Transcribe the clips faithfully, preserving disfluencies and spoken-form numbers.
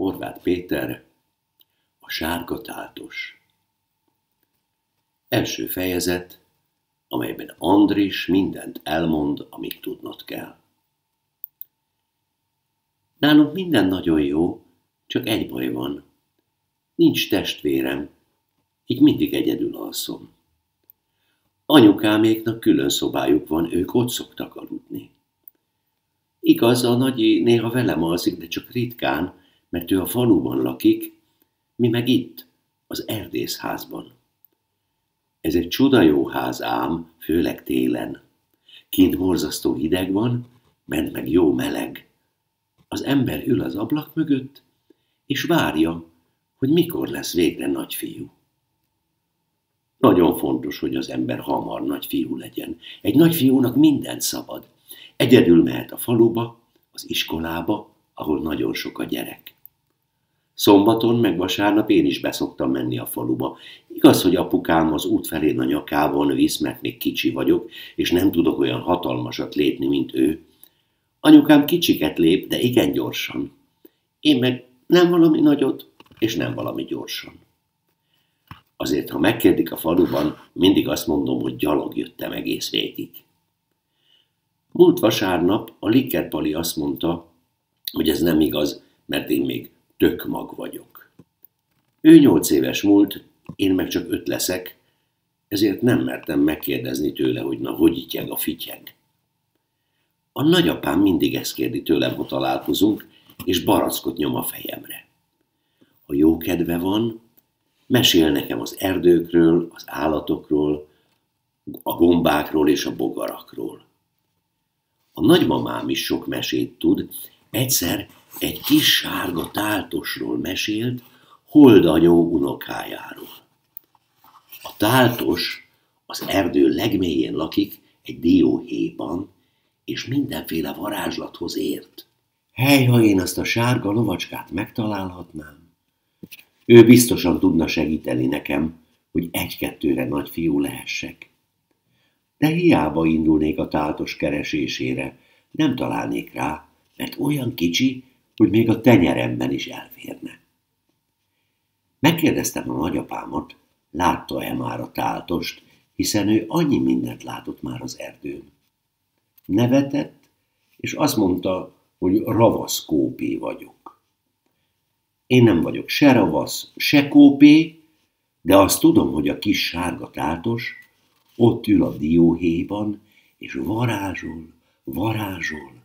Horváth Péter, A sárga táltos. Első fejezet, amelyben Andris mindent elmond, amit tudnod kell. Nálunk minden nagyon jó, csak egy baj van. Nincs testvérem, így mindig egyedül alszom. Anyukáméknak külön szobájuk van, ők ott szoktak aludni. Igaz, a nagyi néha velem alszik, de csak ritkán, mert ő a faluban lakik, mi meg itt, az erdészházban. Ez egy csuda jó ház ám, főleg télen. Kint borzasztó hideg van, bent meg jó meleg. Az ember ül az ablak mögött, és várja, hogy mikor lesz végre nagyfiú. Nagyon fontos, hogy az ember hamar nagyfiú legyen. Egy nagyfiúnak mindent szabad. Egyedül mehet a faluba, az iskolába, ahol nagyon sok a gyerek. Szombaton meg vasárnap én is beszoktam menni a faluba. Igaz, hogy apukám az út felén a nyakában visz, mert még kicsi vagyok, és nem tudok olyan hatalmasat lépni, mint ő. Anyukám kicsiket lép, de igen gyorsan. Én meg nem valami nagyot, és nem valami gyorsan. Azért, ha megkérdik a faluban, mindig azt mondom, hogy gyalog jöttem egész végig. Múlt vasárnap a Likerpali azt mondta, hogy ez nem igaz, mert én még tök mag vagyok. Ő nyolc éves múlt, én meg csak öt leszek, ezért nem mertem megkérdezni tőle, hogy na, hogy ityeg a fityeg. A nagyapám mindig ezt kérdi tőlem, ha találkozunk, és barackot nyom a fejemre. Ha jó kedve van, mesél nekem az erdőkről, az állatokról, a gombákról és a bogarakról. A nagymamám is sok mesét tud. Egyszer egy kis sárga táltosról mesélt, holdanyó unokájáról. A táltos az erdő legmélyén lakik egy dióhéjban, és mindenféle varázslathoz ért. Hely, ha én azt a sárga lovacskát megtalálhatnám, ő biztosan tudna segíteni nekem, hogy egy-kettőre nagyfiú lehessek. De hiába indulnék a táltos keresésére, nem találnék rá, mert olyan kicsi, hogy még a tenyeremben is elférne. Megkérdeztem a nagyapámat, látta-e már a táltost, hiszen ő annyi mindent látott már az erdőn. Nevetett, és azt mondta, hogy ravasz kópé vagyok. Én nem vagyok se ravasz, se kópé, de azt tudom, hogy a kis sárga táltos ott ül a dióhéjban, és varázsol, varázsol.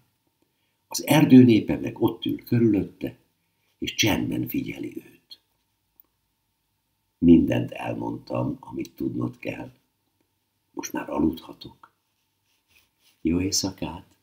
Az erdőnépe meg ott ül körülötte, és csendben figyeli őt. Mindent elmondtam, amit tudnod kell. Most már aludhatok. Jó éjszakát!